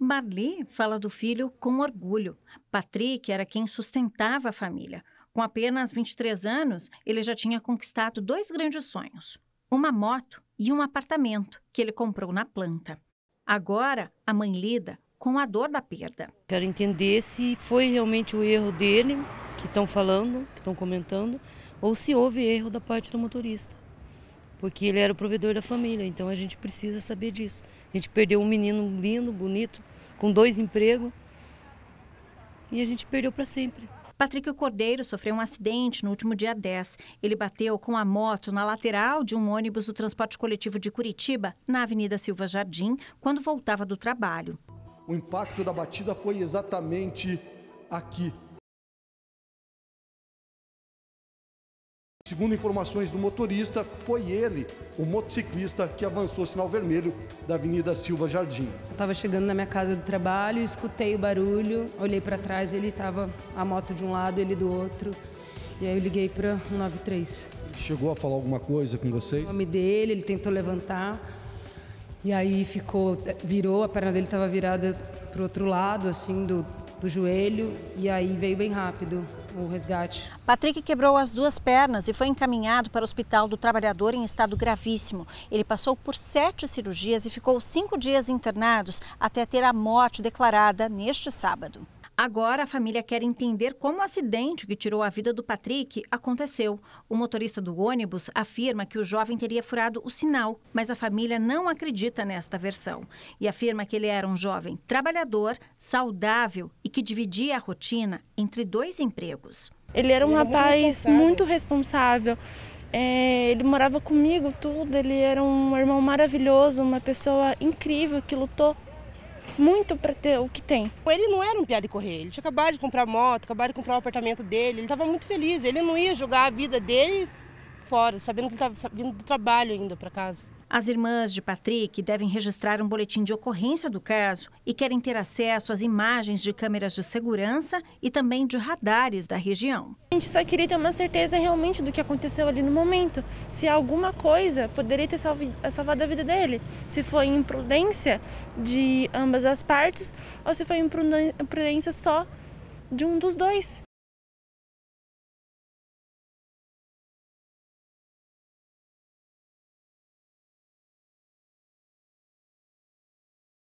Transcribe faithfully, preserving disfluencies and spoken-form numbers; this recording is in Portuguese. Marli fala do filho com orgulho. Patrick era quem sustentava a família. Com apenas vinte e três anos, ele já tinha conquistado dois grandes sonhos. Uma moto e um apartamento que ele comprou na planta. Agora, a mãe lida com a dor da perda. Quero entender se foi realmente o erro dele, que estão falando, que estão comentando, ou se houve erro da parte do motorista. Porque ele era o provedor da família, então a gente precisa saber disso. A gente perdeu um menino lindo, bonito, com dois empregos, e a gente perdeu para sempre. Patrick Cordeiro sofreu um acidente no último dia dez. Ele bateu com a moto na lateral de um ônibus do transporte coletivo de Curitiba, na Avenida Silva Jardim, quando voltava do trabalho. O impacto da batida foi exatamente aqui. Segundo informações do motorista, foi ele, o motociclista, que avançou o sinal vermelho da Avenida Silva Jardim. Eu estava chegando na minha casa do trabalho, escutei o barulho, olhei para trás, ele estava a moto de um lado, ele do outro, e aí eu liguei para um nove três. Chegou a falar alguma coisa com vocês? O nome dele, ele tentou levantar, e aí ficou, virou, a perna dele estava virada para o outro lado, assim, do... do joelho, e aí veio bem rápido o resgate. Patrick quebrou as duas pernas e foi encaminhado para o Hospital do Trabalhador em estado gravíssimo. Ele passou por sete cirurgias e ficou cinco dias internados até ter a morte declarada neste sábado. Agora a família quer entender como o acidente que tirou a vida do Patrick aconteceu. O motorista do ônibus afirma que o jovem teria furado o sinal, mas a família não acredita nesta versão. E afirma que ele era um jovem trabalhador, saudável e que dividia a rotina entre dois empregos. Ele era um rapaz muito responsável. É, ele morava comigo, tudo. Ele era um irmão maravilhoso, uma pessoa incrível que lutou muito para ter o que tem. Ele não era um piá de correr, ele tinha acabado de comprar moto, acabado de comprar o apartamento dele, ele estava muito feliz, ele não ia jogar a vida dele fora, sabendo que ele estava vindo do trabalho ainda para casa. As irmãs de Patrick devem registrar um boletim de ocorrência do caso e querem ter acesso às imagens de câmeras de segurança e também de radares da região. A gente só queria ter uma certeza realmente do que aconteceu ali no momento. Se alguma coisa poderia ter salv... salvado a vida dele. Se foi imprudência de ambas as partes ou se foi imprudência só de um dos dois.